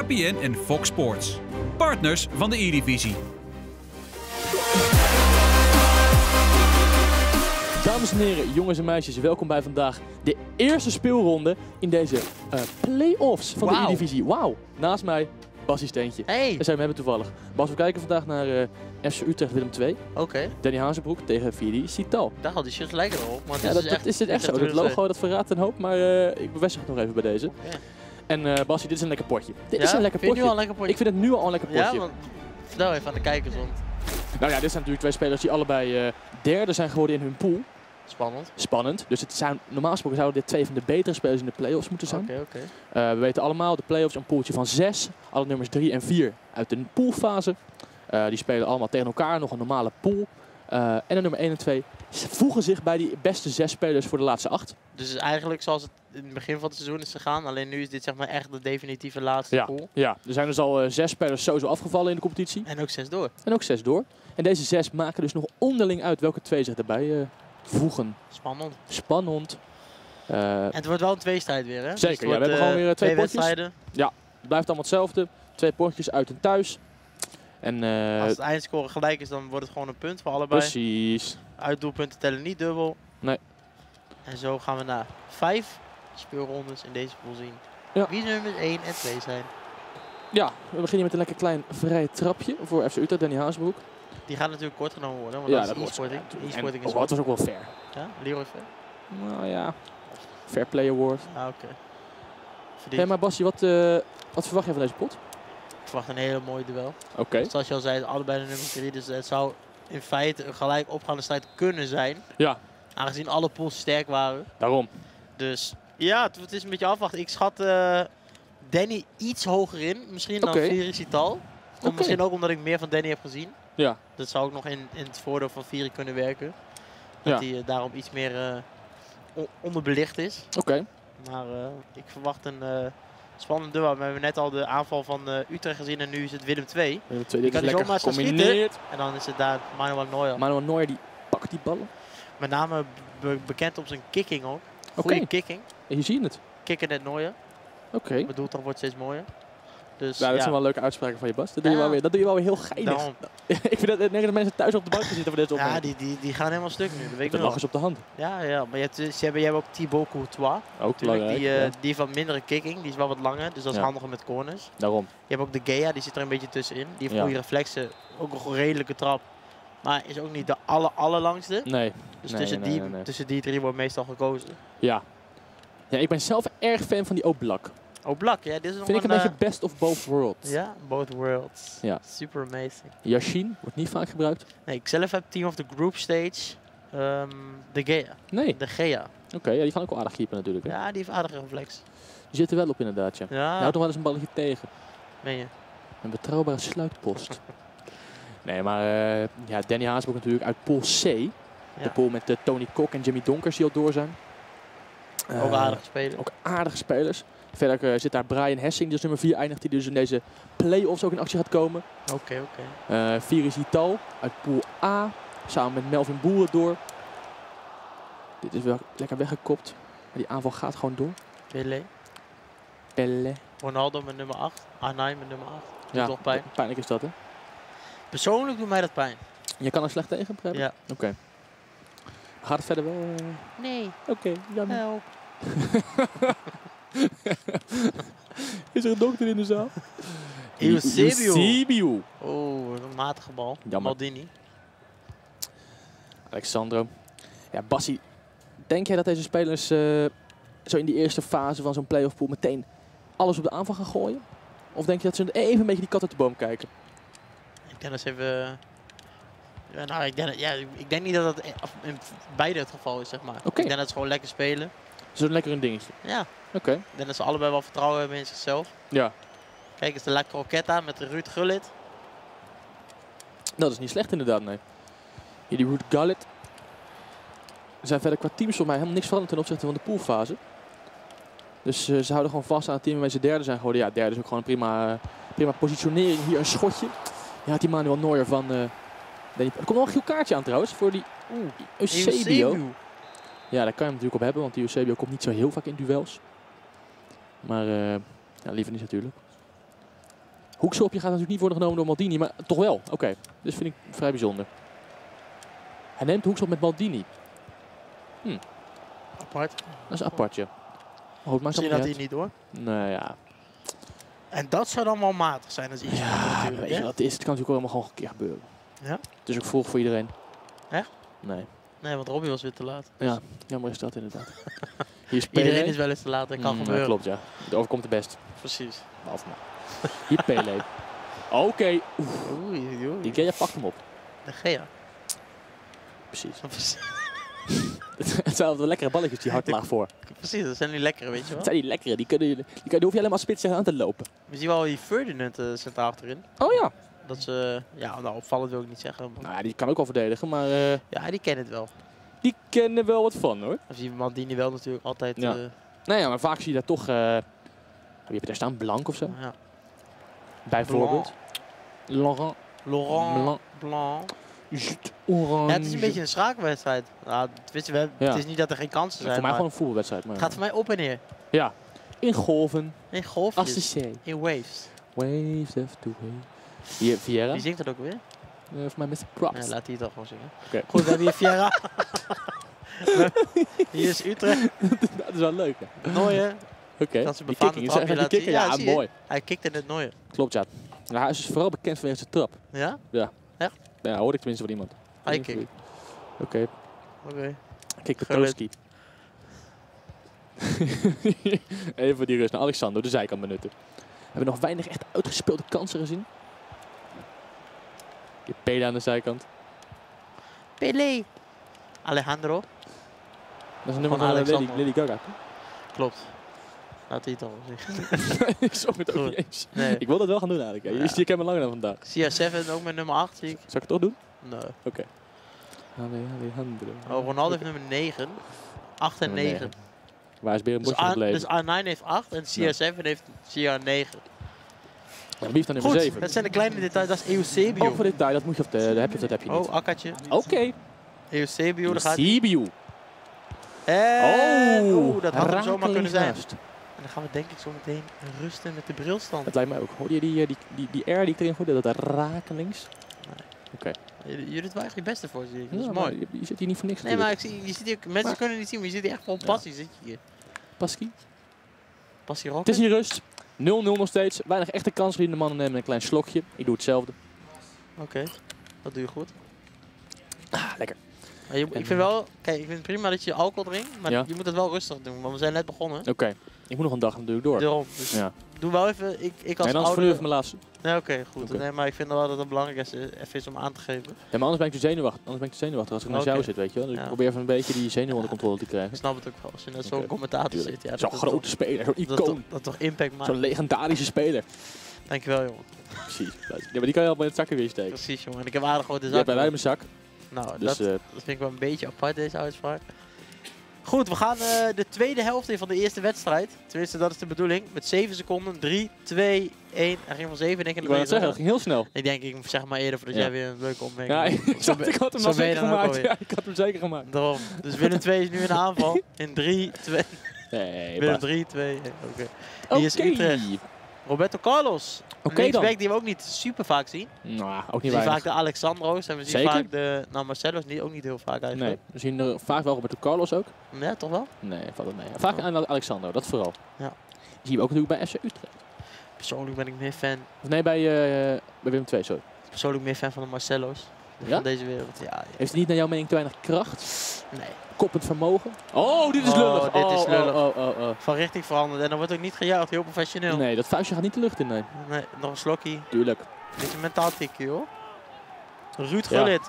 KPN en Fox Sports. Partners van de Eredivisie. Dames en heren, jongens en meisjes, welkom bij vandaag de eerste speelronde in deze play-offs van de Eredivisie. Wauw, naast mij Basie Steentje. Hey. En zij hebben toevallig. Bas, we kijken vandaag naar FC Utrecht Willem II. Oké. Danny Hazenbroek tegen Fieri Cital. Daar had die shirts lijken erop. Maar ja, is dit echt zo. Het logo dat verraadt een hoop, maar ik bevestig het nog even bij deze. Okay. En Basie, dit is een lekker potje. Ik vind het nu al een lekker potje. Ja, want vertel even aan de kijkers. Want... Nou ja, dit zijn natuurlijk twee spelers die allebei derde zijn geworden in hun pool. Spannend. Spannend. Dus het zijn, normaal gesproken zouden dit twee van de betere spelers in de play-offs moeten zijn. We weten allemaal, de play-offs een poeltje van 6. Alle nummers 3 en 4 uit de poolfase. Die spelen allemaal tegen elkaar, nog een normale pool. En de nummer 1 en 2 voegen zich bij die beste 6 spelers voor de laatste 8. Dus eigenlijk zoals het in het begin van het seizoen is gegaan. Alleen nu is dit zeg maar echt de definitieve laatste pool. Ja, er zijn dus al 6 spelers sowieso afgevallen in de competitie. En ook 6 door. En deze 6 maken dus nog onderling uit welke 2 zich erbij voegen. Spannend. En het wordt wel een tweestrijd weer, hè? Zeker, dus ja, we hebben gewoon weer twee wedstrijden. Ja, het blijft allemaal hetzelfde. 2 potjes uit en thuis. En, als het eindscore gelijk is, dan wordt het gewoon een punt voor allebei. Precies. Uitdoelpunten tellen niet dubbel. Nee. En zo gaan we naar 5 speelrondes in deze pool zien. Ja. Wie nummers 1 en 2 zijn. Ja, we beginnen met een lekker klein vrije trapje voor FC Utrecht, Danny Hazenbroek. Die gaat natuurlijk kort genomen worden, want ja, dat is e-sporting. E-sporting is was ook wel fair. Ja? Leroy fair? Nou ja, fair play award. Ah, oké. Hey, maar Basie, wat verwacht jij van deze pot? Ik verwacht een hele mooie duel. Oké. Zoals je al zei, allebei de nummer 3, dus het zou in feite een gelijk opgaande strijd kunnen zijn. Ja. Aangezien alle pools sterk waren. Daarom. Dus ja, het is een beetje afwachten. Ik schat Danny iets hoger in, misschien dan Fieri Cital. Misschien ook omdat ik meer van Danny heb gezien. Ja. Dat zou ook nog in het voordeel van Fieri kunnen werken. Dat hij daarom iets meer onderbelicht is. Oké. Maar ik verwacht een spannend duel. We hebben net al de aanval van Utrecht gezien en nu is het Willem II. Die kan zomaar schieten. En dan is het daar Manuel Neuer. Manuel Neuer die pakt die ballen. Met name bekend op zijn kicking ook. Goede kicking. Je ziet het. Kicken net Neuer. Oké. Het doeltrap wordt steeds mooier. Dus, ja, dat zijn wel leuke uitspraken van je, Bas. Dat doe je wel weer heel geinig. Ik vind dat mensen thuis op de bank zitten voor dit opmerking. Ja, die gaan helemaal stuk nu. Dat lag eens op de hand. Ja, ja, maar je hebt ook Thibault Courtois. Ook belangrijk, die van mindere kicking, die is wel wat langer. Dus dat is handiger met corners. Daarom. Je hebt ook De Gea, die zit er een beetje tussenin. Die heeft goede reflexen. Ook een redelijke trap. Maar is ook niet de allerlangste. Nee. Dus tussen die 3 wordt meestal gekozen. Ja. Ja, ik ben zelf erg fan van die Oblak. Oblak, ja, dit is nog vind ik een beetje best of both worlds. Ja, both worlds. Ja. Super amazing. Yashin wordt niet vaak gebruikt. Nee, ik zelf heb team of the group stage De Gea. Nee. De Gea. Oké, ja, die gaan ook wel aardig keeper natuurlijk. Hè? Ja, die heeft aardige reflex. Die zit er wel op inderdaad, ja. Je houdt nog wel eens een balletje tegen. Meen je? Een betrouwbare sluitpost. Nee, maar ja, Danny Hazenbroek natuurlijk uit pool C. De pool met Tony Kok en Jimmy Donkers die al door zijn. Ook aardige spelers. Verder zit daar Brian Hessing, dus nummer 4 eindigt, die dus in deze play-offs ook in actie gaat komen. Oké. Fieri Cital uit pool A, samen met Melvin Boeren door. Dit is wel lekker weggekopt, maar die aanval gaat gewoon door. Pele. Ronaldo met nummer 8, Arnijn met nummer 8. Ja, toch pijn. Pijnlijk is dat, hè? Persoonlijk doet mij dat pijn. Je kan er slecht tegen, begrijp ik? Ja. Oké. Gaat het verder wel? Nee. Oké, jammer. Help. Is er een dokter in de zaal? Eusebio. Oh, een matige bal. Jammer. Maldini. Alexandro. Ja, Basie, denk jij dat deze spelers zo in die eerste fase van zo'n play-off pool meteen alles op de aanval gaan gooien? Of denk je dat ze even een beetje die kat uit de boom kijken? Ik denk dat ze even... Nou, ik denk niet dat dat in beide het geval is, zeg maar. Ik denk dat ze gewoon lekker spelen. Ze doen lekker een dingetje. Ja. Oké. Ik denk dat ze allebei wel vertrouwen hebben in zichzelf. Ja. Kijk, is de La Croqueta met de Ruud Gullit. Dat is niet slecht inderdaad, nee. Hier die Ruud Gullit. Er zijn verder qua teams voor mij helemaal niks veranderd ten opzichte van de poolfase. Dus ze houden gewoon vast aan het team waarmee ze derde zijn geworden. Ja, derde is ook gewoon een prima positionering. Hier een schotje. Ja, die Manuel Neuer van... Er komt nog een geel kaartje aan trouwens voor die Eusebio. Ja, daar kan je hem natuurlijk op hebben, want die Eusebio komt niet zo heel vaak in duels. Maar ja, liever niet natuurlijk. Hoekschopje gaat natuurlijk niet worden genomen door Maldini, maar toch wel. Oké, dus vind ik vrij bijzonder. Hij neemt hoekschop met Maldini. Apart. Dat is apartje. Oh, misschien dat hij niet hoor. Nou ja. En dat zou dan wel matig zijn als iets. Ja, weet je wat is? Het kan natuurlijk ook helemaal gewoon een keer gebeuren. Ja? Dus ik volg voor iedereen. Echt? Nee. Nee, want Robbie was weer te laat. Dus. Ja, jammer is dat inderdaad. Hier is Pele. Iedereen is wel eens te laat en kan gebeuren. Klopt, ja. Het overkomt de best. Precies. Af maar. Hier Pele. Oké. De Gea pakt hem op. De Gea. Precies. Het zijn wel lekkere balletjes die hard laag voor. Precies, dat zijn die lekkere, weet je wel. Dat zijn die lekkere, die hoef je alleen maar spits aan te lopen. We zien wel die Ferdinand centraal achterin. Oh ja. Dat ze, ja, nou opvallend wil ik niet zeggen. Nou ja, die kan ook al verdedigen, maar... ja, die kennen het wel. Die kennen wel wat van hoor. We zien Maldini wel natuurlijk altijd... Ja. Nou ja, maar vaak zie je daar toch... Wie heb je daar staan? Blanc of zo? Ja. Bijvoorbeeld. Laurent Blanc. Ja, het is een beetje een schakelwedstrijd. Nou, het is niet dat er geen kansen zijn. Voor mij gewoon een voetbalwedstrijd. Het gaat voor mij op en neer. Ja. In golven. In golfjes. In waves. Waves after waves. Hier Vieira. Die zingt dat ook weer? Voor mij Mr. Props. Ja, laat die het al gewoon zingen. Okay. Goed, we hebben hier Vieira. Hier is Utrecht. Dat is wel leuk. Neuer. Oké. Dat ze bevaarden het trapje laten zien. Ja, ja mooi. Hij kikte net Neuer. Klopt, ja. Nou, hij is vooral bekend vanwege zijn trap. Ja? Ja. Echt? Ja, hoorde ik tenminste van iemand. Hij kick. Oké. Kik de Toski. Even die rust naar Alexander, de zijkant benutten. Hebben we nog weinig echt uitgespeelde kansen gezien? Je Pele aan de zijkant. Pele. Alejandro. Dat is een nummer van Lady Gaga. Klopt. Laat hij het al zeggen. Ik zocht het ook niet eens. Nee. Ik wil dat wel gaan doen eigenlijk. Ja. Je kent me langer dan vandaag. CR7 ook met nummer 8 zie ik. Zal ik het toch doen? Nee. Oké. Oh, Ronaldo heeft nummer 9. 8 en 9. Waar is Berenbosje gebleven? Dus A9 heeft 8 en CR7 heeft CR9. Ja, lief dan nummer 7. Dat zijn de kleine details. Dat is Eusebio. Ook voor detail, dat moet je heb je niet. Oh, akkertje. Oké. Eusebio, daar gaat Eusebio. Oh, dat had hem zomaar kunnen zijn. En dan gaan we denk ik zo meteen rusten met de brilstand. Dat lijkt mij ook. Hoor je die air die ik erin gooide? Dat rakelings? Nee. Oké. Je doet wel echt je beste voor, zie ik. Dat is mooi. Je zit hier niet voor niks. Nee, maar ik zie, je zit hier, mensen kunnen niet zien, maar je zit hier echt vol passie. Zit je hier. Passie rocken. Het is hier rust. 0-0 nog steeds. Weinig echte kansen die de mannen nemen met een klein slokje. Ik doe hetzelfde. Oké. Dat doe je goed. Ah, lekker. Maar ik vind wel, kijk, ik vind het prima dat je alcohol drinkt, maar je moet het wel rustig doen, want we zijn net begonnen. Oké. Ik moet nog een dag natuurlijk door. Daarom, dus doe wel even, ik als ouder... Nee, dan is mijn laatste. Nee, oké, goed. Okay. Nee, maar ik vind wel dat het belangrijk is om aan te geven. Ja, maar anders ben ik te zenuwachtig, als ik naast jou zit, weet je wel. Dus ik probeer even een beetje die zenuwen onder controle te krijgen. Ik snap het ook wel, als je net zo'n commentator zit. Ja, zo'n grote speler, zo'n icoon. Dat toch impact maakt. Zo'n legendarische speler. Dankjewel, jongen. Precies. Ja, maar die kan je al bij het zakken weer steken. Precies, jongen. Ik heb aardig wat in de zak. Ja, bij mij in mijn zak. Nou, dus, dat vind ik wel een beetje apart, deze uitspraak. Goed, we gaan de tweede helft in van de eerste wedstrijd. Tenminste, dat is de bedoeling. Met 7 seconden. 3, 2, 1. Hij ging van 7, denk ik. Ik wou dat zeggen, dat ging heel snel. Ik denk, ik zeg maar eerder voordat jij weer een leuke opmerking hebt. Ik had hem al zeker gemaakt. Ja, ik had hem zeker gemaakt. Daarom. Dus Willem 2 is nu in de aanval. In 3, 2. Nee, Willem 3, 2. Oké. Hier is Utrecht. Roberto Carlos. Een linksback die we ook niet super vaak zien. Nou, ook niet weinig. We zien vaak de Alexandro's en we zien vaak de Marcelo's, ook niet heel vaak eigenlijk. Nee, we zien er vaak wel Roberto Carlos ook. Nee, toch wel? Nee, valt het mee. Vaak aan Alexandro, dat vooral. Ja. Die zien we ook natuurlijk bij FC Utrecht. Persoonlijk ben ik meer fan... Nee, bij Willem II, sorry. Persoonlijk meer fan van de Marcelo's. Ja? Van deze wereld, ja. Heeft hij niet naar jouw mening te weinig kracht? Nee. Koppend vermogen? Oh, dit is lullig. Dit is lullig. Van richting veranderd. En dan wordt ook niet gejuicht, heel professioneel. Nee, dat vuistje gaat niet de lucht in, nee. Nee, nog een slokkie. Tuurlijk. Dit is een mentaal tikje, hoor. Ruud Gullit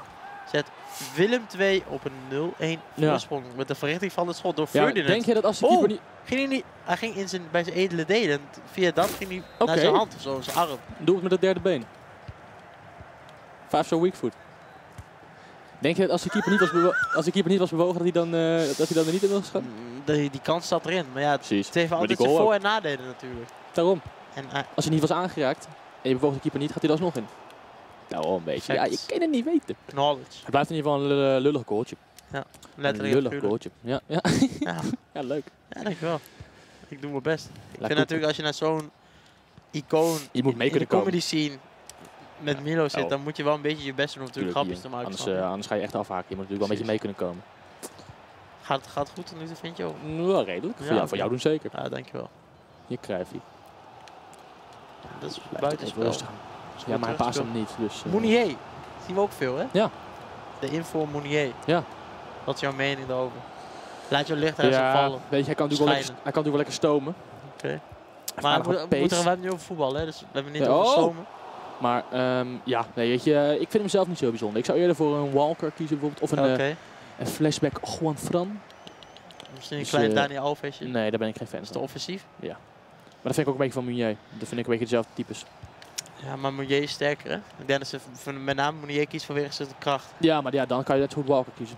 zet Willem 2 op een 0-1 voorsprong. Met de verrichting van het schot door Ferdinand. Denk je dat als de keeper niet... Ging hij, hij ging in bij zijn edele delen. Via dat ging hij naar zijn hand of zo, zijn arm. Doe het met het derde been. 5-star weak foot. Denk je dat als de keeper niet was, bewogen, dat hij dan er niet in was gaan? Die kans zat erin, maar ja, precies. Het heeft altijd zijn voor- en nadelen natuurlijk. Daarom. En, als hij niet was aangeraakt en je bewoog de keeper niet, gaat hij er alsnog in. Daarom een beetje. Ja, je kan het niet weten. Knowledge. Het blijft in ieder geval een lullig goaltje. Ja, letterlijk. Een lullig goaltje. Ja, ja. Ja. Ja, leuk. Ja, dankjewel. Ik doe mijn best. Ik vind natuurlijk als je naar zo'n icoon je moet mee in de comedy scene met Milo zit, dan moet je wel een beetje je best doen om natuurlijk grapjes te maken. Anders ga je echt afhaken. Je moet natuurlijk wel een beetje mee kunnen komen. Gaat goed tot nu toe, vind je ook? Wel redelijk. Ja, voor jou doen zeker. Ja, dankjewel. Je krijgt hier. Dat is buitenspel. Ja, maar hij paast hem niet. Dus, Mounier. Dat zien we ook veel, hè? Ja. De inval Mounier. Ja. Wat is jouw mening daarover? Laat je licht uit vallen. Weet je, hij kan natuurlijk wel lekker stomen. Oké. Maar we hebben nu over voetbal, hè? Dus we hebben niet over stomen. Maar ja, nee, weet je, ik vind hem zelf niet zo bijzonder. Ik zou eerder voor een Walker kiezen bijvoorbeeld. Of een flashback Juan Fran. Misschien een klein Dani Alvesje. Nee, daar ben ik geen fan van. Is te offensief? Ja. Maar dat vind ik ook een beetje van Mounier. Dat vind ik een beetje dezelfde types. Ja, maar Mounier is sterker, hè? Ik denk dat ze met name Mounier kiest vanwege zijn kracht. Ja, maar ja, dan kan je net goed Walker kiezen.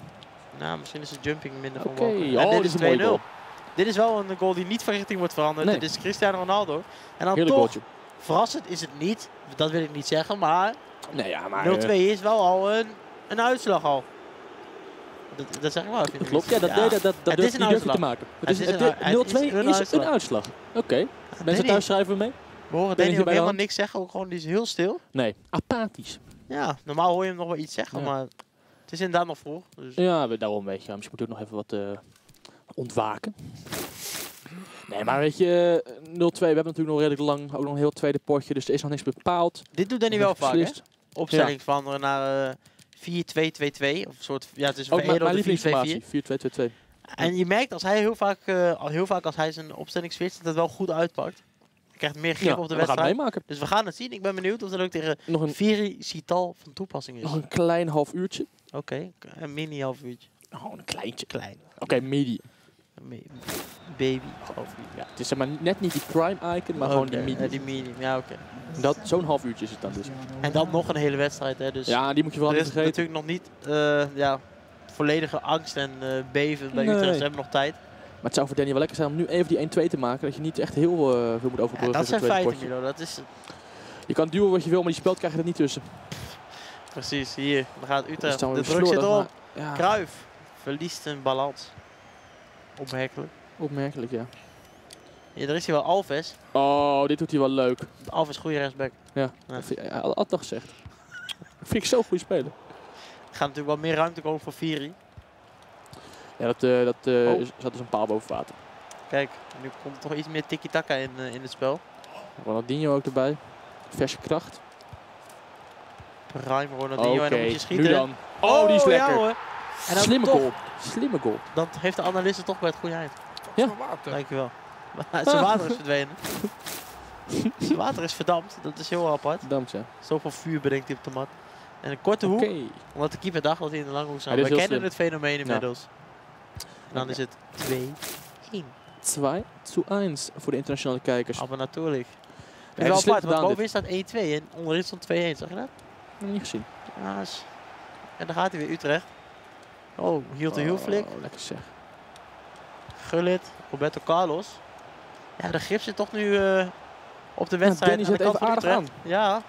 Nou, misschien is de jumping minder van Walker. En dit is 2-0. Dit is wel een goal die niet van richting wordt veranderd. Nee. Dit is Cristiano Ronaldo. En dan goaltje. Verrassend is het niet, dat wil ik niet zeggen, maar, nee, ja, maar 0-2 is wel al een uitslag al. Dat zeg ik wel. Dat klopt, ja, dat is een uitslag te maken. 0-2 is een uitslag. Oké, mensen thuis schrijven we mee. We horen Danny ook helemaal niks zeggen, ook gewoon, die is heel stil. Nee, apathisch. Ja, normaal hoor je hem nog wel iets zeggen, maar het is inderdaad nog vroeg. Dus. Ja, daarom weet je, misschien moet ik ook nog even wat ontwaken. Nee, maar weet je, 0-2, we hebben natuurlijk nog redelijk lang, ook nog een heel tweede potje, dus er is nog niks bepaald. Dit doet Danny wel vaak, hè? Opstelling veranderen naar 4-2-2-2, of soort, ja, het is ook eerder de 4-2-2-2. En je merkt als hij heel vaak als hij zijn opstelling switcht, dat het wel goed uitpakt. Hij krijgt meer grip op de wedstrijd. Dus we gaan het zien. Ik ben benieuwd of dat ook tegen Fieri Cital van toepassing is. Nog een klein half uurtje. Oké, een mini half uurtje. Oh, een kleintje. Klein. Oké, medium. Baby. Ja, het is maar net niet die prime icon, maar gewoon de medium. Die medium, ja, zo'n half uurtje is het dan dus. En dan nog een hele wedstrijd, hè. Dus ja, die moet je wel vergeten. Er is natuurlijk nog niet volledige angst en beven bij Utrecht. Ze hebben nog tijd. Maar het zou voor Danny wel lekker zijn om nu even die 1-2 te maken. Dat je niet echt heel veel moet overbruggen. Ja, dat zijn feiten, Milo. Dat is... Je kan duwen wat je wil, maar die speld krijg je er niet tussen. Precies, hier. Dan gaat Utrecht. De druk zit erop. Ja. Cruijff verliest een balans. Opmerkelijk. Opmerkelijk, ja. Ja, daar is hij wel, Alves. Oh, dit doet hij wel leuk. Alves, goede rechtsback. Ja, ja. Had dat gezegd. Dat vind ik zo'n goede speler. Er gaat natuurlijk wel meer ruimte komen voor Fieri. Ja, zat dus een paal boven water. Kijk, nu komt er toch iets meer tiki-taka in het spel. Ronaldinho ook erbij. Verse kracht. Prime Ronaldinho en dan moet je schieten. Nu dan. Oh, die is lekker. Ja, hoor. En dan slimme goal. Slimme goal. Dan heeft de analisten toch bij het goede eind. Ja. Dankjewel. Zijn water is verdwenen. Zijn water is verdampt. Dat is heel apart. Verdampt, ja. Zoveel vuur bedenkt hij op de mat. En een korte hoek. Omdat de keeper dacht dat hij in de lange hoek zou. We kennen het fenomeen inmiddels. En dan is het 2-1. 2-1 voor de internationale kijkers. Maar natuurlijk. Het is wel apart, want bovenin staat 1-2 en onderin stond 2-1. Zag je dat? Niet gezien. Ja, en dan gaat hij weer Utrecht. Oh, hield de hielflik. Oh, lekker zeg. Gullit, Roberto Carlos. Ja, de grip zit toch nu op de wedstrijd. Danny zit even aardig aan. Ja,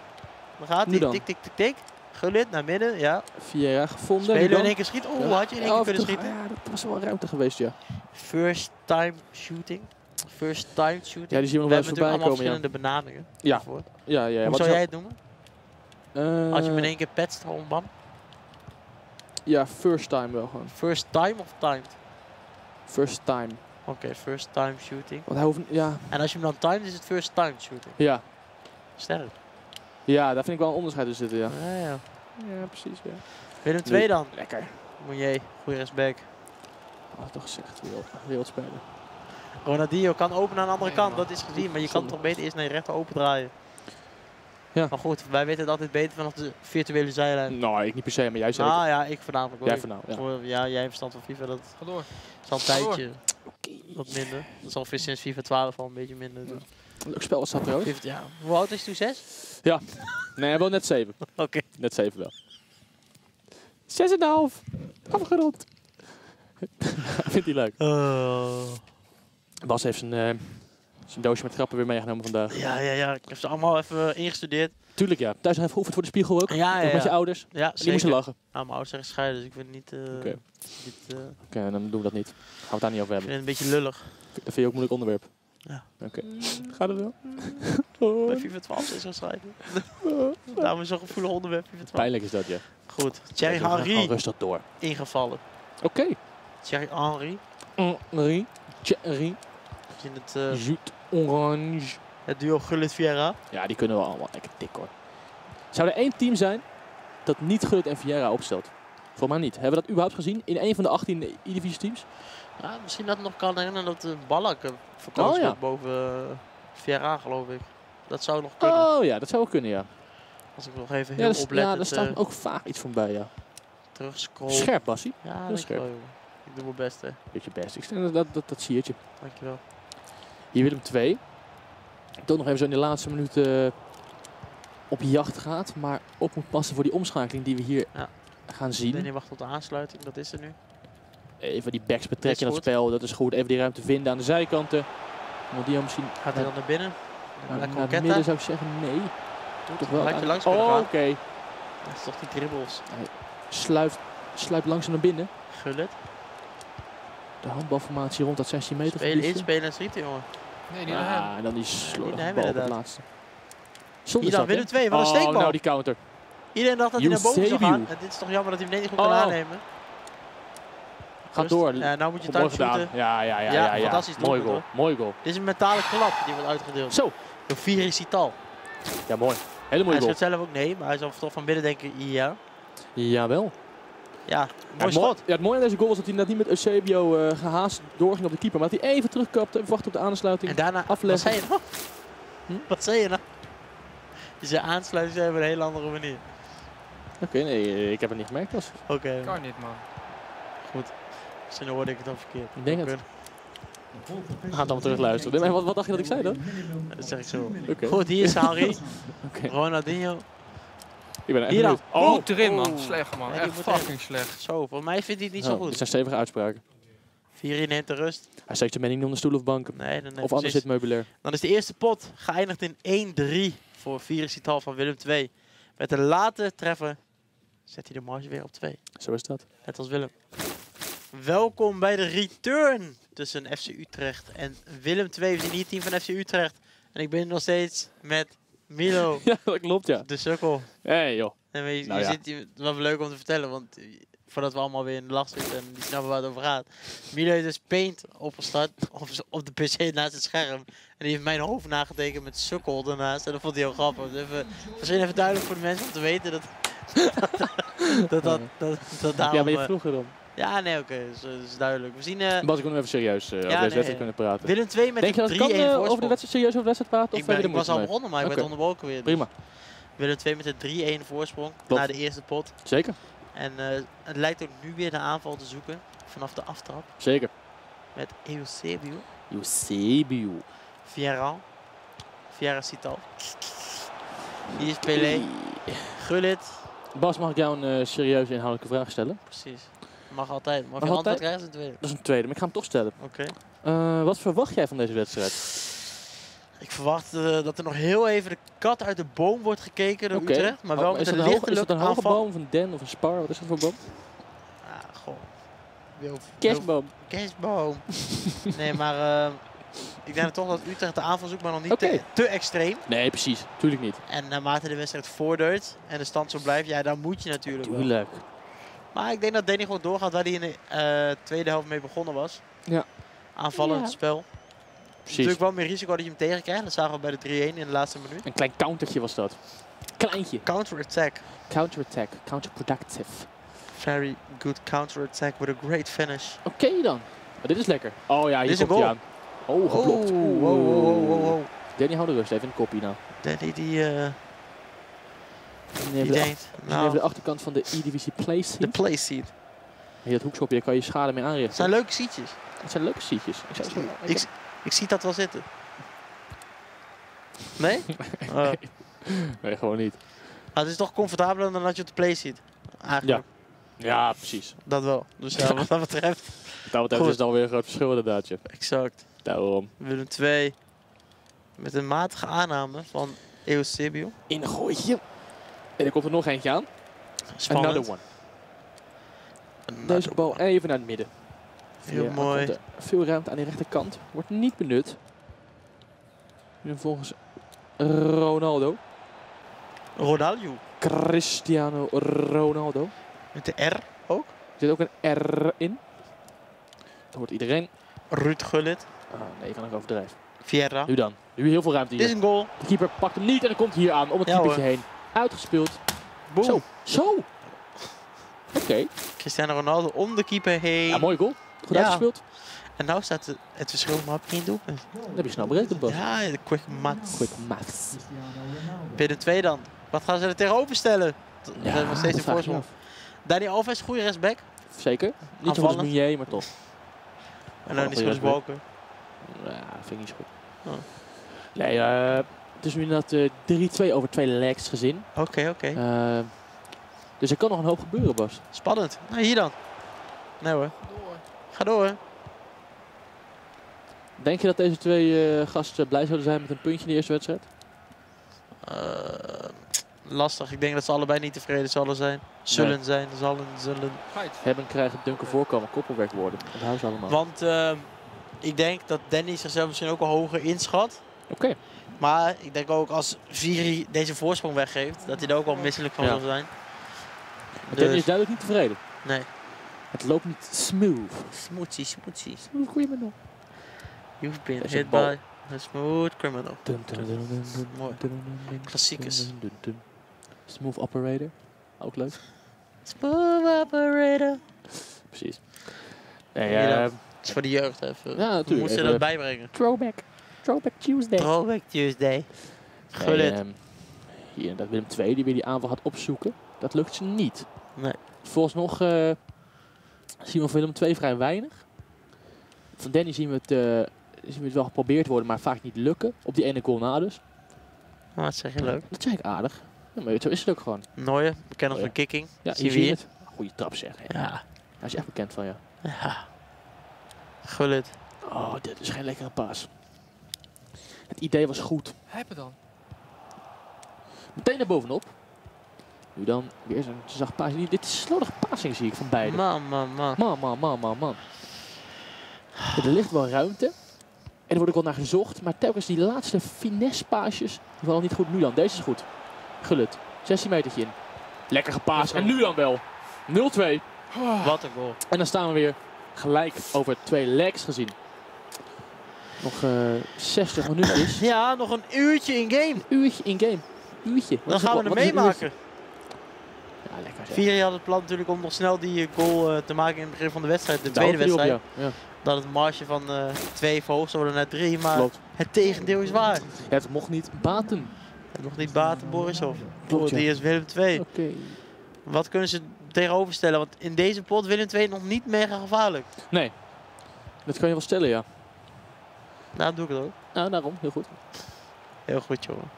dan gaat hij. Tik, tik, tik, tik. Gullit naar midden, ja. Vieira gevonden. Spelen in één keer schieten. Oh, had je in één keer kunnen schieten? Ja, dat was wel ruimte geweest, ja. First time shooting. First time shooting. Ja, die zien we nog wel eens voorbij komen, ja. Verschillende benamingen. Ja. Ja. Hoe zou jij het noemen? Als je hem in één keer petst, bam. Ja, first time wel gewoon. First time of timed? First time. Oké, first time shooting. Want hij hoeft, ja. En als je hem dan timed, is het first time shooting. Ja. Sterk. Ja, daar vind ik wel een onderscheid tussen zitten, ja. Ja, precies, ja. Willem II dan. Lekker. Mounier, goede rechtsback. Had toch gezegd, wereldspeler. Ronaldinho kan openen aan de andere kant, dat is gezien. Maar je kan toch beter eerst naar je rechter opendraaien. Ja. Maar goed, wij weten het altijd beter vanaf de virtuele zijlijn. Nou, ik niet per se, maar jij zei ja, ik voornamelijk ook. Jij voornamelijk, jij hebt verstand van FIFA, dat is al een tijdje wat minder. Dat is al sinds FIFA 12 al een beetje minder. Leuk spel was dat trouwens. Ja. Hoe oud is hij toen? 6? Ja. Nee, wel net 7. Oké. Net 7 wel. 6,5. Afgerond. Vindt hij leuk. Bas heeft zijn doosje met grappen weer meegenomen vandaag. Ja. Ik heb ze allemaal even ingestudeerd. Tuurlijk, ja. Thuis zijn geoefend voor de spiegel ook. Ja. Met je ouders. Ja, die moesten lachen. Nou, mijn ouders zijn gescheiden, dus ik vind het niet... Oké, dan doen we dat niet. Gaan we het daar niet over hebben. Ik vind het een beetje lullig. Dat vind je ook een moeilijk onderwerp. Ja. Oké. Gaat het wel? Bij FIFA 12 is waarschijnlijk. Daarom is zo'n gevoelig onderwerp. FIFA 12. Pijnlijk is dat, ja. Goed. Thierry Henry. Rustig door. Ingevallen. Oké. Thierry Henry. Henry. Thierry. In het... Zoet orange. Het duo Gullit Vieira. Ja, die kunnen we allemaal lekker dik hoor. Zou er één team zijn dat niet Gullit en Vieira opstelt? Voor mij niet. Hebben we dat überhaupt gezien in een van de 18 Eredivisie teams? Ja, misschien dat nog kan herinneren dat de Ballack verkozen wordt boven Vieira, geloof ik. Dat zou nog kunnen. Oh ja, dat zou ook kunnen, ja. Als ik nog even heel oplet. Ja, daar staat ook vaak iets van bij, ja. Terugscrollen. Scherp, Basie. Ja, heel scherp. Wel, ik doe mijn best, hè. Doe je best. Ik stel dat siertje. Dankjewel. Hier Willem II. Toch nog even zo in de laatste minuut op jacht gaat. Maar op moet passen voor die omschakeling die we hier gaan zien. En je wacht op de aansluiting, dat is er nu. Even die backs betrekken in dat spel, dat is goed. Even die ruimte vinden aan de zijkanten. Maldini misschien... Gaat hij dan naar binnen? Naar het midden zou ik zeggen, nee. Toch wel lijkt langs kunnen gaan. Oké. Dat is toch die dribbles. Hij sluipt langzaam naar binnen. Gullit. De handbalformatie rond dat 16 meter. Inspelen en schieten, jongen. Nee, niet naar hem. En dan die slordige bal op het laatste. Hier dan Willem II, wat een steekbal. Oh, nou die counter. Iedereen dacht dat hij naar boven zou gaan. En dit is toch jammer dat hij hem niet goed kan aannemen. Gaat door. Nou moet je thuis shooten. Ja. Fantastisch. Mooi goal. Mooi goal. Dit is een mentale klap die wordt uitgedeeld. Zo. Door Fieri Cital. Ja, mooi. Hele mooie goal. Hij zegt zelf ook nee, maar hij zal toch van binnen denken ja. Jawel. Ja, mooi schot. Ja, het mooie aan deze goal was dat hij net niet met Eusebio gehaast doorging op de keeper. Maar dat hij even terugkapt, even wacht op de aansluiting. En daarna afleggen. Wat zei je nou? Wat zei je nou? Ze aansluiten zijn op een hele andere manier. Oké, nee, ik heb het niet gemerkt. Oké. Kan niet, man. Goed. Misschien hoorde ik het dan verkeerd. Ik denk het. Ga dan terug luisteren. Wat dacht je dat ik zei dan? Dat zeg ik zo. Okay. Goed, hier is Henry. Ronaldinho. Ik ben er echt benieuwd. Oh, goed erin, man. Slecht, man. Nee, echt fucking slecht. Zo, voor mij vindt hij het niet zo goed. Dit zijn stevige uitspraken. Vieri neemt de rust. Hij steekt zijn mening niet om de stoel of banken. Nee, dan of anders zit meubilair. Dan is de eerste pot geëindigd in 1-3 voor Fieri Cital van Willem II. Met de late treffer zet hij de marge weer op 2. Zo is dat. Net als Willem. Welkom bij de return tussen FC Utrecht en Willem II. We zien hier het team van FC Utrecht. En ik ben nog steeds met Milo. Ja, dat klopt, ja. De sukkel. Hé, joh. En je zit hier, wat leuk om te vertellen, want voordat we allemaal weer in de lach zitten en die snappen waar het over gaat. Milo heeft dus Paint opgestart op de pc naast het scherm. En die heeft mijn hoofd nagetekend met sukkel daarnaast. En dat vond hij heel grappig. Dus even duidelijk voor de mensen om te weten dat... dat ja, maar je vroeger om. Ja, nee, oké, dat is duidelijk. We zien... Bas, ik wil nog even serieus over deze wedstrijd kunnen praten. Willem II met 3-1 voorsprong. Denk je dat over de wedstrijd serieus over de wedstrijd praten? Ik was al begonnen, maar ik werd onderbroken weer. Dus. Prima. Willem II met een 3-1 voorsprong na de eerste pot. Zeker. En het lijkt ook nu weer de aanval te zoeken vanaf de aftrap. Zeker. Met Eusebio. Eusebio. Fieri Cital. Hier is Pele. Gullit. Bas, mag ik jou een serieuze inhoudelijke vraag stellen? Precies. Mag altijd, maar als je antwoord krijgt is een tweede. Dat is een tweede, maar ik ga hem toch stellen. Oké. Wat verwacht jij van deze wedstrijd? Ik verwacht dat er nog heel even de kat uit de boom wordt gekeken door Utrecht. Maar wel met een lichtelijk aanval. Is dat een hoge boom of een den of een spar? Wat is dat voor boom? Ah, goh. Kerstboom. Kerstboom. Nee, maar ik denk toch dat Utrecht de aanval zoekt, maar nog niet te extreem. Nee, precies. Tuurlijk niet. En naarmate de wedstrijd voortduurt en de stand zo blijft, ja, dan moet je natuurlijk wel. Tuurlijk. Maar ik denk dat Danny gewoon doorgaat waar hij in de tweede helft mee begonnen was. Ja. Aanvallend spel. Precies. Natuurlijk wel meer risico dat je hem tegenkrijgt. Dat zagen we bij de 3-1 in de laatste minuut. Een klein countertje was dat. Kleintje. Counterattack. Counterattack. Counterproductive. Very good counterattack with a great finish. Oké dan. Maar dit is lekker. Oh ja, hier komt hij aan. Oh, geblokt. Wow. Danny houdt de rust even in de kopie nou. Danny die... Die denkt, nou, de achterkant van de Eredivisie playseat. De playseat. Hier dat hoekschopje, daar kan je schade mee aanrichten. Het zijn leuke seatjes. Het zijn leuke seatjes. Ik zie dat wel zitten. Nee? Nee, gewoon niet. Maar het is toch comfortabeler dan dat je op de playseat. Eigenlijk. Ja, precies. Dat wel. Dus ja, wat dat betreft. Is het alweer een groot verschil inderdaad. Exact. Daarom. Willem II met een matige aanname van Eusebio. Ingooitje. En er komt er nog eentje aan. Spannend. Another one. Deze bal even naar het midden. Heel mooi. Veel ruimte aan de rechterkant. Wordt niet benut. Nu volgens Ronaldo. Ronaldo. Cristiano Ronaldo. Met de R ook? Er zit ook een R in. Dat hoort iedereen. Ruud Gullit. Nee, ik kan nog overdrijven. Vieira. Nu dan. Nu heel veel ruimte hier. Dit is een goal. De keeper pakt hem niet en dan komt hier aan om het keepertje heen. Uitgespeeld. Boom. Zo. Zo. Oké. Cristiano Ronaldo om de keeper heen. Ja, mooi goal. Goed uitgespeeld. En nu staat het verschil maar op 1 doelpunt. Dan heb je snel berekend, Bas. Ja, de quick maths. Quick maths. Binnen 2 dan. Wat gaan ze er tegenover stellen? Ja, dat is nog steeds een voorsprong. Dani Alves, goede rechtsback. Zeker. Niet zo goed als Meunier, maar toch. En dan niet zo goed als Walker. Ja, vind ik niet zo goed. Oh. Nee, het is nu inderdaad 3-2 over 2 legs gezien. Oké. Dus er kan nog een hoop gebeuren, Bas. Spannend. Nou, hier dan. Nee hoor. Ga door. Denk je dat deze twee gasten blij zouden zijn met een puntje in de eerste wedstrijd? Lastig. Ik denk dat ze allebei niet tevreden zullen zijn. Hebben krijgen dunker voorkomen, koppelwerk worden. Dat houden ze allemaal. Want ik denk dat Danny zichzelf misschien ook al hoger inschat. Oké. Maar ik denk ook als Fieri deze voorsprong weggeeft, dat hij er ook wel misselijk van zal zijn. Dus Danny is duidelijk niet tevreden. Nee. Het loopt niet smooth. Smooth criminal. You've been hit by a smooth criminal. Mooi. Klassiekers. Smooth operator. Ook leuk. Smooth operator. Precies. Nee, het is voor de jeugd even. Ja, natuurlijk. We moesten dat bijbrengen. Throwback. Throwback Tuesday. Throwback Tuesday. Gullit. Hier, dat Willem II die weer die aanval gaat opzoeken. Dat lukt ze niet. Nee. Volgens nog zien we van Willem II vrij weinig. Van Danny zien we het wel geprobeerd worden, maar vaak niet lukken. Op die ene goal na dus. Nou, dat zeg je leuk. Dat zeg ik aardig. Ja, maar zo is het ook gewoon. Neuer, bekend als een kicking. Ja, zie je het? Goeie trap zeg. Ja. Ja. Hij is echt bekend van jou. Ja. Gullit. Oh, dit is geen lekkere paas. Het idee was goed. Hebben dan. Meteen daarbovenop. Nu dan weer zo'n zacht passing. Dit is slordige passing zie ik van beiden. Man. Er ligt wel ruimte. En er wordt ook wel naar gezocht. Maar telkens die laatste finesse-paasjes. Die waren al niet goed. Nu dan. Deze is goed. Gullit. 16 metertje in. Lekker gepaasd. En nu dan wel. 0-2. Wat een goal. En dan staan we weer gelijk over 2 legs gezien. Nog 60 minuutjes. Ja, nog een uurtje in game. Uurtje. Dan gaan we er meemaken. Ja, lekker. Fieri had het plan natuurlijk om nog snel die goal te maken in het begin van de wedstrijd. De tweede wedstrijd. Op, ja. Dat het marge van 2 verhoogd zou worden naar 3, maar het tegendeel is waar. Ja, het mocht niet baten. Het mocht niet baten, Borisov. Klopt, die is Willem II. Okay. Wat kunnen ze tegenoverstellen? Want in deze pot Willem II nog niet mega gevaarlijk. Nee, dat kan je wel stellen, ja. Nou, doe ik het ook. Nou, daarom. Heel goed. Heel goed, jongen.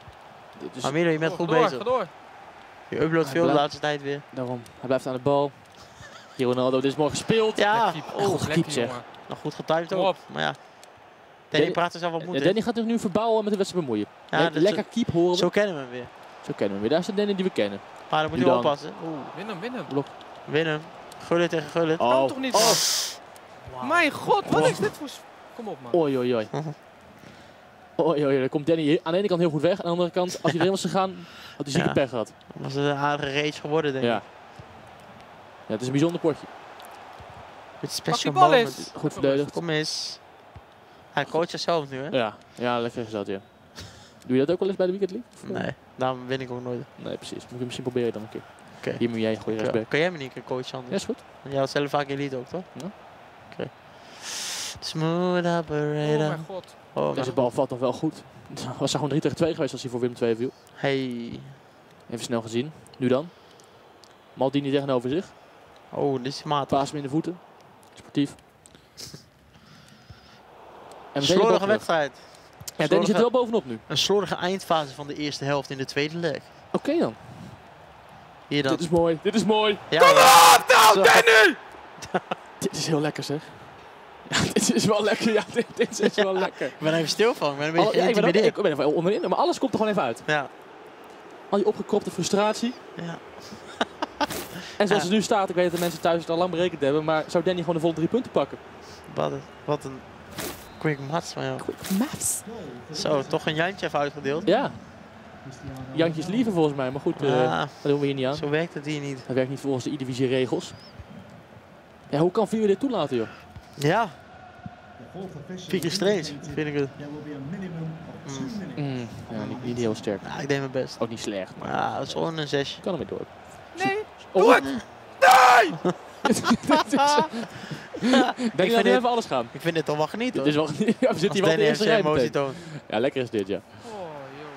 Dus Amino, je bent goed bezig. Ga door. Je uploadt veel de laatste tijd weer. Daarom. Hij blijft aan de bal. Hier Ronaldo, dit is mooi gespeeld. Ja, goed gekiept zeg. Nog goed getimed ook. Maar ja, Danny praat er zelf wat moeilijk. Danny gaat zich nu verbouwen en met de wedstrijd bemoeien. Ja, lekker keep horen. Zo kennen we hem weer. Daar is de Danny die we kennen. Maar dan moet hij oppassen. Win hem. Gullit tegen Gullit. Dat kan toch niet? Wow. Mijn god, wat is dit voor... Kom op man. Oei. Daar komt Danny aan de ene kant heel goed weg. Aan de andere kant, als hij erin was gegaan, had hij zieke pech gehad. Dat was een aardige race geworden denk ik. Ja, het is een bijzonder potje. Met special moment. Goed verdedigd. Kom eens. Hij coacht jezelf nu, hè? Ja, lekker gezet, ja. Doe je dat ook wel eens bij de Weekend League? Nee, daarom win ik ook nooit. Nee, precies. Moet je misschien proberen dan een keer. Okay. Hier moet jij een goede rechtsback. Kan jij me niet een keer coachen anders? Ja, is goed. Jij was zelf vaak elite ook, toch? Ja. Oké. Smooth operator. Oh mijn god. Deze bal valt nog wel goed. Het was gewoon 3-tegen-2 geweest als hij voor Willem 2 viel. Hey. Even snel gezien. Nu dan. Maldini tegenover zich. Oh, dit is matig. Paas hem in de voeten. Sportief. Een slordige wedstrijd. Ja, Danny zit er wel bovenop nu. Een slordige eindfase van de eerste helft in de tweede leg. Oké dan. Hier dan. Dit is mooi. Ja, kom op nou, Danny! Dit is heel lekker zeg. Ja, dit is wel lekker. Ik ben even stil van. Ik ben een beetje intimideerd. Ik ben even onderin, maar alles komt er gewoon even uit. Ja. Al die opgekropte frustratie. Ja. En zoals het nu staat, ik weet dat de mensen thuis het al lang berekend hebben, maar zou Danny gewoon de volle 3 punten pakken? Wat een quick maths van jou. Zo, toch een jantje even uitgedeeld. Ja, Jantjes liever volgens mij, maar goed, dat doen we hier niet aan. Zo werkt het hier niet. Dat werkt niet volgens de Eredivisie regels. Ja, hoe kan Fieri dit toelaten, joh? Ja. Pietje Streets, vind ik het. Ja, niet heel sterk. Ja, ik deed mijn best. Ook niet slecht. Maar ja, dat is gewoon een 6. Kan er weer door. Nee! Doe het! Nee! Denk dat we even alles gaan. Ik vind dit al wel geniet, hoor. Dit is wel geniet. We zitten hier wel in de eerste rij. Ja, lekker is dit, ja.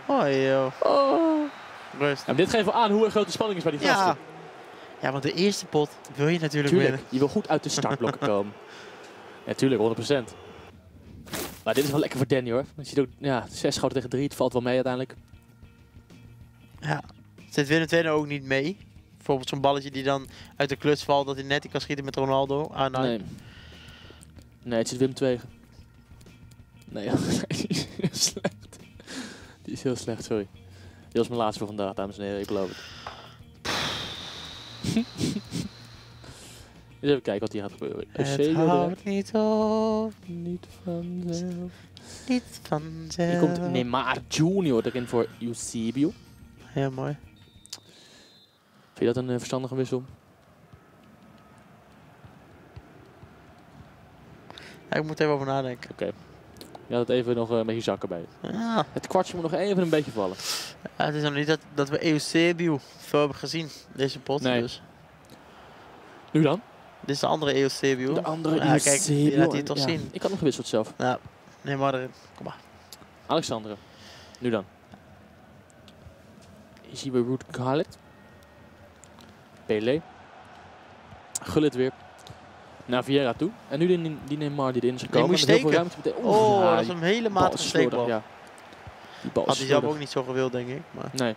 Oh, joh. Oh. Rust. Ja, dit geeft wel aan hoe groot de spanning is bij die gasten. Ja, want de eerste pot wil je natuurlijk winnen. Je wil goed uit de startblokken komen. Natuurlijk, ja, 100%. Maar dit is wel lekker voor Danny, hoor. Je ziet ook, ja, 6 schoten tegen 3. Het valt wel mee uiteindelijk. Ja, zit Willem II ook niet mee. Bijvoorbeeld zo'n balletje die dan uit de kluts valt, dat hij net kan schieten met Ronaldo. Ah, nou. Nee, het zit Willem II. Nee, die is heel slecht. Die is heel slecht, sorry. Dit was mijn laatste voor vandaag, dames en heren. Ik geloof het. Dus even kijken wat hier gaat gebeuren. Het houdt niet op, niet vanzelf, niet vanzelf. Hier komt Neymar Junior erin voor Eusebio. Heel mooi. Vind je dat een verstandige wissel? Ja, ik moet even over nadenken. Oké. Ja, dat even nog een beetje zakken bij je. Ja. Het kwartje moet nog even een beetje vallen. Ja, het is nog niet dat we Eusebio veel hebben gezien, deze pot. Nee. Dus. Nu dan? Dit is de andere Eusebio. De andere Eusebio. Kijk, laat hij toch zien. Ik had nog gewisseld zelf. Ja, nee, maar erin. Kom maar. Alexandre. Nu dan. Is hier weer Ruud Gullit. Pele. Gullit weer. Naar Vieira toe. En nu die Neymar die erin is gekomen. Moet steken. Ruimte. Oh, dat is een hele matige steekbal. Ja. Die bal had hij zelf ook niet zo gewild, denk ik. Maar nee.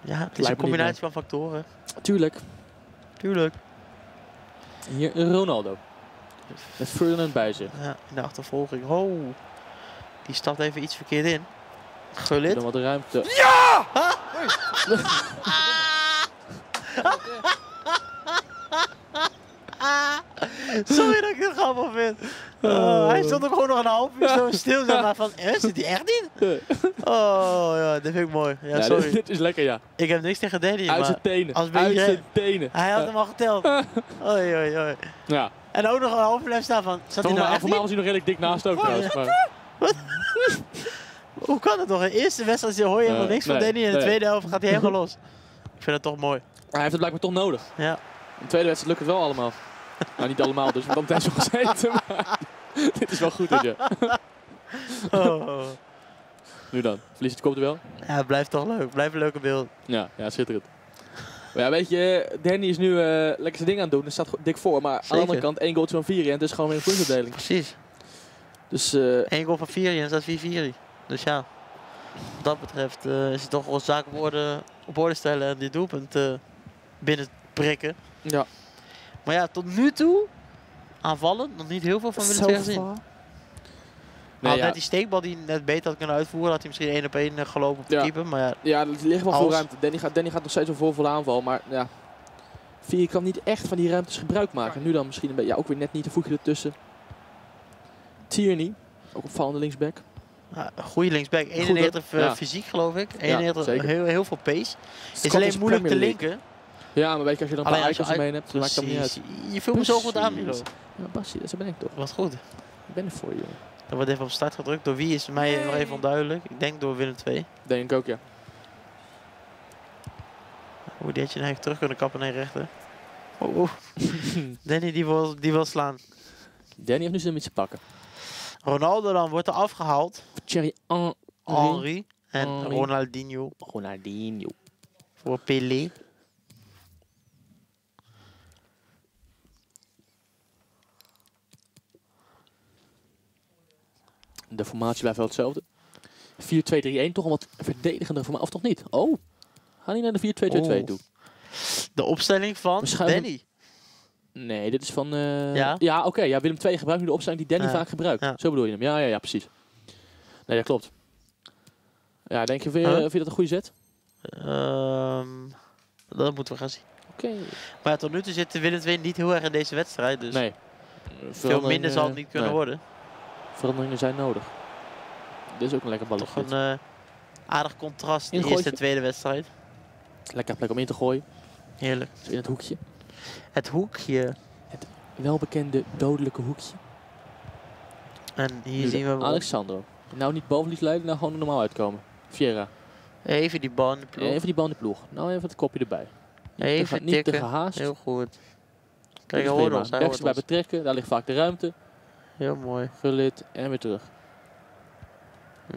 Ja, het is een combinatie van factoren. Tuurlijk. Hier Ronaldo. Met Ferdinand bij zich. Ja, in de achtervolging. Oh. Die stapt even iets verkeerd in. Gullit. Dan wat ruimte. Ja! Sorry dat ik dit grappig vind. Hij stond ook gewoon nog een half uur zo stil. Maar van, zit hij echt niet? Oh ja, dit vind ik mooi. Ja, sorry. Dit is lekker, ja. Ik heb niks tegen Danny. Uit zijn tenen. Hij had hem al geteld. Oei, oei, oei. Ja. En ook nog een half staan van, zat hij nou echt niet? Voor mij was hij nog redelijk dik naast ook trouwens. Maar. Hoe kan dat nog? In de eerste wedstrijd hoor je helemaal niks van Danny. En in de tweede helft gaat hij helemaal los. Ik vind dat toch mooi. Hij heeft het blijkbaar toch nodig. Ja. In de tweede wedstrijd lukt het wel allemaal. Nou, niet allemaal dus, want dan is wel gezeten, maar dit is wel goed, hè. Oh. Nu dan, verlies het kopduel. Ja, het blijft toch leuk. Blijft een leuke beeld. Ja, schitterend. Maar ja, weet je, Danny is nu lekker zijn ding aan het doen. Hij staat dik voor, maar aan de andere kant 1 goal van Fieri en het is gewoon weer een puntenverdeling. Precies. Dus 1 goal van Fieri en staat 4-4. Dus ja, wat dat betreft is het toch wel zaak op orde stellen en dit doelpunt binnen prikken. Ja. Maar ja, tot nu toe aanvallen, nog niet heel veel van Willem II gezien. Net die steekbal die net beter had kunnen uitvoeren, had hij misschien 1 op 1 gelopen op de keeper. Maar ja, er ligt wel veel ruimte. Danny gaat nog steeds voor de aanval, maar ja, Fieri kan niet echt van die ruimtes gebruik maken. Nu dan misschien een beetje, ja, ook weer net niet een voetje ertussen. Tierney, ook opvallende linksback. Ja, goede linksback, 91 fysiek geloof ik, 91 heel veel pace. Het is alleen moeilijk te linken. Ja, maar weet je, als je dan een paar icons mee hebt, dan maakt dat niet uit. Je voelt me zo goed aan, Milo. Ja, Basie, dat ben ik toch. Wat goed. Ik ben er voor je. Dan wordt even op start gedrukt. Door wie is mij nog even onduidelijk. Ik denk door Willem II. Denk ik ook, ja. Hoe die had je nou eigenlijk terug kunnen kappen naar rechter? Oh. Danny die wil slaan. Danny heeft nu zin met ze pakken. Ronaldo dan wordt er afgehaald. Thierry Henry. En Ronaldinho. Voor Pele. De formatie blijft wel hetzelfde. 4-2-3-1, toch een wat verdedigende formatie. Of toch niet? Oh, ga niet naar de 4-2-2-2 toe. De opstelling van Danny. Nee, dit is van... Ja, oké. Ja, Willem II gebruikt nu de opstelling die Danny vaak gebruikt. Ja. Zo bedoel je hem. Ja, precies. Nee, dat klopt. Ja, denk je, vind je dat een goede zet? Dat moeten we gaan zien. Oké. Maar ja, tot nu toe zit Willem II niet heel erg in deze wedstrijd. Dus nee. Veel minder zal het niet kunnen worden. Veranderingen zijn nodig. Dit is ook een lekker balletje. Toch een Aardig contrast in de eerste en tweede wedstrijd. Lekker plek om in te gooien. Heerlijk. Dus in het hoekje. Het hoekje. Het welbekende dodelijke hoekje. En hier nu zien we... Alexandro. Nou niet bovenlies lijken, nou gewoon normaal uitkomen. Vieira. Even die bal in de ploeg. Even die bal in de ploeg. Nou even het kopje erbij. Niet even tikken. Niet te gehaast. Heel goed. Kijk, hij hoort ons. Rechts bij betrekken, daar ligt vaak de ruimte. Heel mooi. Gullit en weer terug.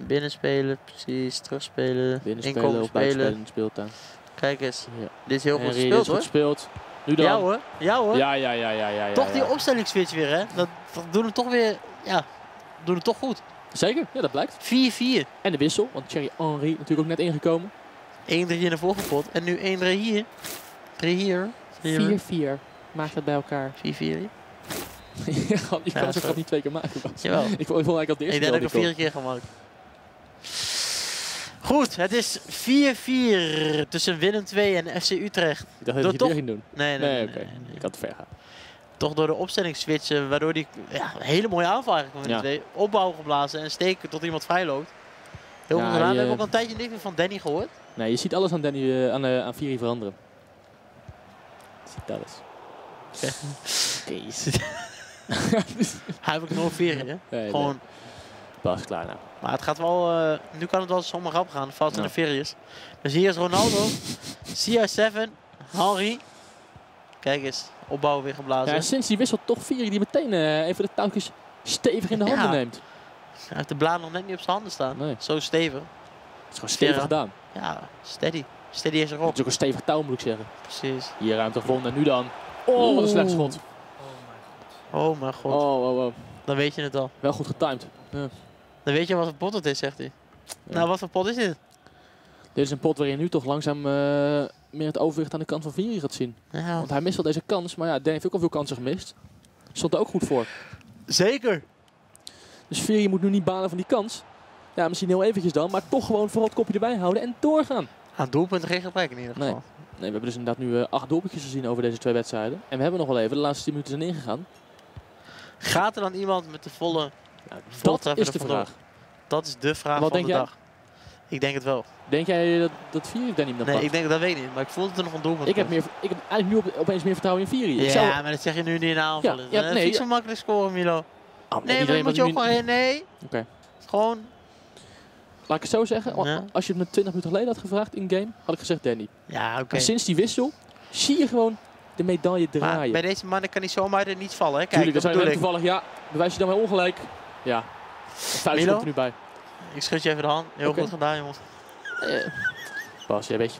Binnenspelen, precies. Terugspelen. Binnenspelen of buitenspelen in de speeltuin. Kijk eens. Ja. Dit is heel goed gespeeld, hoor. Nu dan. Ja hoor. Ja hoor. Ja. Toch die opstellingswitch weer, hè. Dat doen we toch weer... Ja, doen we toch goed. Zeker, ja, dat blijkt. 4-4. En de wissel, want Thierry Henry natuurlijk ook net ingekomen. 1-3 in de volgende pot. En nu 1-3 hier. 3 hier. 4-4. Maakt dat bij elkaar. 4-4. Je kan ja, ze niet twee keer maken. Jawel. Ik vond eigenlijk al de eerste. Ik denk dat ik hem 4 keer gemaakt. Goed, het is 4-4 tussen Willem II en FC Utrecht. Ik dacht dat je het ging doen. Nee, oké. Ik had het ver gaan. Toch door de opstelling switchen, waardoor die een hele mooie aanval eigenlijk van Willem II. Opbouw geblazen en steken tot iemand vrij loopt. Heel goed gedaan. We hebben ook al een tijdje niks meer van Danny gehoord. Nee, je ziet alles aan Danny, aan Fieri veranderen. Je ziet alles. Kees. Hij heeft ook nog Fieri, hè? Gewoon. Pas klaar nou. Maar het gaat wel, nu kan het wel zomaar rap gaan, vast in de Ferius. Dus hier is Ronaldo, CR7, Henry. Kijk eens, opbouw weer geblazen. Ja, sinds die wissel toch Fieri die meteen even de touwtjes stevig in de handen neemt. Hij heeft de bladen nog net niet op zijn handen staan. Nee. Zo stevig. Het is gewoon stevig gedaan. Ja, steady. Steady is erop. Het is ook een stevig touw, moet ik zeggen. Precies. Hier ruimte gevonden en nu dan. Oh, wat een slecht schot. Oh mijn god. Oh. Dan weet je het al. Wel goed getimed. Ja. Dan weet je wat voor pot het is, zegt hij. Ja. Nou, wat voor pot is dit? Dit is een pot waarin nu toch langzaam meer het overwicht aan de kant van Fieri gaat zien. Ja. Want hij mist wel deze kans, maar ja, Danny heeft ook al veel kansen gemist. Stond er ook goed voor. Zeker! Dus Fieri moet nu niet balen van die kans. Ja, misschien heel eventjes dan, maar toch gewoon vooral het kopje erbij houden en doorgaan. Aan doelpunten geen gebrek in ieder geval. Nee, we hebben dus inderdaad nu 8 doelpuntjes gezien over deze 2 wedstrijden. En we hebben nog wel even de laatste 10 minuten zijn ingegaan. Gaat er dan iemand met de volle... Nou, dat is de vraag. Dat is de vraag van de dag. Ik denk het wel. Denk jij dat Fieri Danny hem dan pakt? Nee, dat weet ik niet. Maar ik voel dat er nog een doelpunt komt. Ik heb eigenlijk nu opeens meer vertrouwen in Fieri. Ja, maar dat zeg je nu niet in de aanval. Dat is niet zo makkelijk scoren, Milo. Oh, nee, maar moet je ook gewoon... Nee. Oké. Gewoon... Laat ik het zo zeggen. Ja. Als je het me 20 minuten geleden had gevraagd in game, had ik gezegd Danny. Ja, oké. Maar sinds die wissel zie je gewoon... de medaille draaien. Maar bij deze mannen kan hij zomaar er niet vallen, hè? Kijk, tuurlijk, dat zijn toevallig. Ja, bewijs je dan wel ongelijk. Ja, vuist komt er nu bij. Ik schud je even de hand. Heel goed gedaan, jongens. Bas, jij weet je.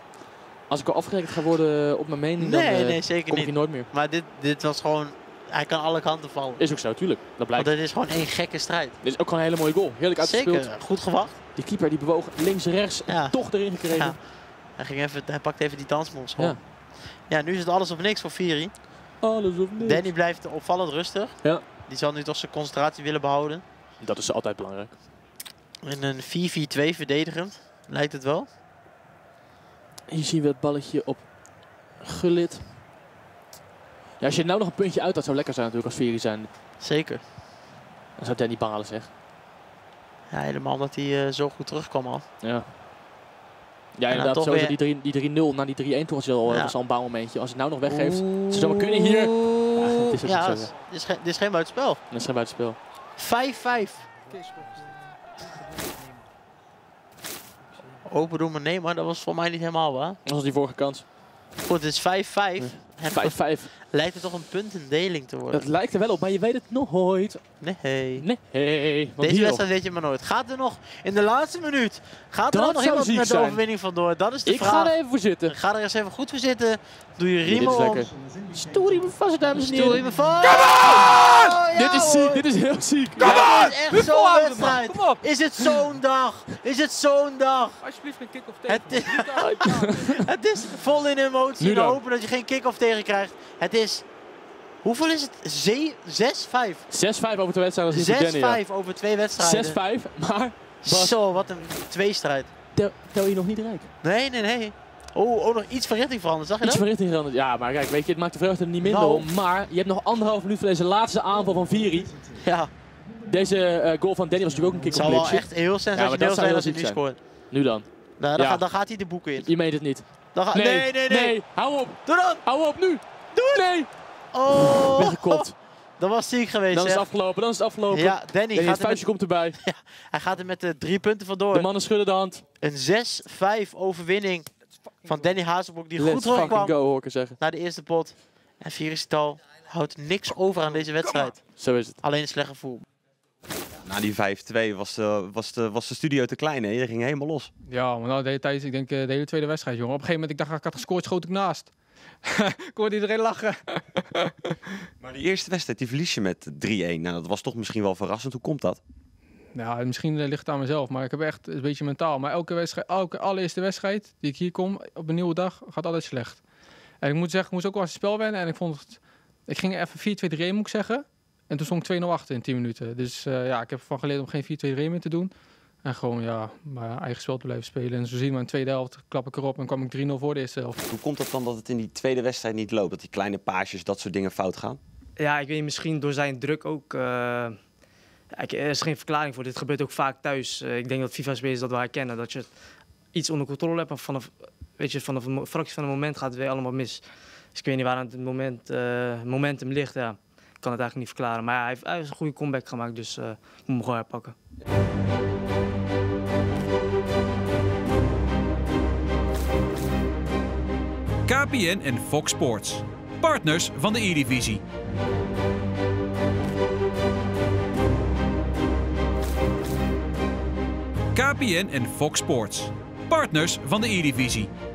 Als ik al afgerekend ga worden op mijn mening, dan kom ik hier nooit meer. Maar dit was gewoon... Hij kan alle kanten vallen. Is ook zo, tuurlijk. Dat blijkt. Want dit is gewoon één gekke strijd. Dit is ook gewoon een hele mooie goal. Heerlijk uitgespeeld. Zeker, goed gewacht. Die keeper die bewoog links en rechts en toch erin gekregen. Ja. Hij pakt even die dansmons. Ja, nu is het alles of niks voor Fieri. Alles of niks. Danny blijft opvallend rustig. Ja. Die zal nu toch zijn concentratie willen behouden. Dat is altijd belangrijk. En een 4-4-2 verdedigend, lijkt het wel. Hier zien we het balletje op Gullit. Ja, als je nou nog een puntje uit had, zou lekker zijn natuurlijk als Fieri zijn. Zeker. Dan zou Danny balen, zeg. Ja, helemaal dat hij zo goed terugkwam al. Ja. Ja, inderdaad, nou, sowieso weer... die 3-0 naar die 3-1 toen was het al een bouwmomentje. Als het nou nog weggeeft, ze zouden kunnen hier. Dit is geen buitenspel. Dit is geen buitenspel. 5-5. Open doen met Neymar, dat was voor mij niet helemaal waar. Dat was die vorige kans. Goed, het is 5-5. 5-5. Lijkt het toch een puntendeling te worden? Dat lijkt er wel op, maar je weet het nooit. Nee. Deze wedstrijd weet je maar nooit. Gaat er nog in de laatste minuut? Gaat er nog iemand met de overwinning vandoor? Dat is de vraag. Ik ga er even voor zitten. Ga er eens even goed voor zitten. Doe je riemen om. Stoerriemen vast, dames en heren. Stoerriemen vast. Come on! Dit is ziek, dit is heel ziek. Come on! Dit is echt zo'n wedstrijd. Kom op. Is het zo'n dag? Is het zo'n dag? Alsjeblieft geen kick-off tegen. Het is vol in emotie. We hopen dat je geen kick-off tegen krijgt. Het is... Hoeveel is het? 6-5. 6-5 over 2 wedstrijden. 6-5 over 2 wedstrijden. 6-5, maar... Zo, wat een tweestrijd. Tel je nog niet rijk? Nee. Oh, nog iets van richting veranderd, zag je dat? Iets van richting veranderd, ja, maar kijk, weet je, het maakt de vreugde er niet minder om. Maar je hebt nog 1,5 minuut voor deze laatste aanval van Fieri. Ja. Deze goal van Danny was natuurlijk ook een kick-off. Het zal wel echt heel sensationeel zijn als hij nu scoort. Nu dan. Nou, dan, ja. dan gaat hij de boeken in. Je meent het niet. Nee. Hou op. Doe dan. Hou op nu. Doe het. Nee. Oh. Weggekopt. Dat was ziek geweest. Dan is het afgelopen. Ja, Danny het vuistje komt erbij. Ja, hij gaat er met de 3 punten vandoor. De mannen schudden de hand. Een 6-5 overwinning van Danny Hazenbroek. Die goed terugkwam naar de eerste pot. En Fieri Cital houdt niks over aan deze wedstrijd. Zo is het. Alleen een slecht gevoel. Na die 5-2 was de studio te klein, hè? Je ging helemaal los. Ja, maar nou, de hele tijd, ik denk de hele tweede wedstrijd, jongen. Op een gegeven moment, ik dacht, ik had gescoord, schoot ik naast. Ik hoorde iedereen lachen. Maar die eerste wedstrijd, die verlies je met 3-1. Nou, dat was toch misschien wel verrassend. Hoe komt dat? Ja, misschien ligt het aan mezelf, maar ik heb echt een beetje mentaal. Maar elke wedstrijd, allereerste wedstrijd die ik hier kom, op een nieuwe dag, gaat altijd slecht. En ik moet zeggen, ik moest ook wel eens het spel wennen. En ik vond het, ik ging even 4-2-3, moet ik zeggen. En toen stond ik 2-0 achter in 10 minuten. Dus ja, ik heb ervan geleerd om geen 4-2-3 meer te doen. En gewoon, ja, mijn eigen spel te blijven spelen. En zo zien we in de tweede helft, klap ik erop en kwam ik 3-0 voor de eerste helft. Hoe komt het dan dat het in die tweede wedstrijd niet loopt? Dat die kleine paasjes, dat soort dingen fout gaan? Ja, ik weet niet, misschien door zijn druk ook. Er is geen verklaring voor. Dit gebeurt ook vaak thuis. Ik denk dat FIFA spelers dat wel herkennen. Dat je iets onder controle hebt en vanaf een fractie van een moment gaat het weer allemaal mis. Dus ik weet niet waar het moment, momentum ligt, ja. Ik kan het eigenlijk niet verklaren, maar ja, hij heeft een goede comeback gemaakt, dus ik moet hem gewoon herpakken. KPN en Fox Sports, partners van de Eredivisie. KPN en Fox Sports, partners van de Eredivisie.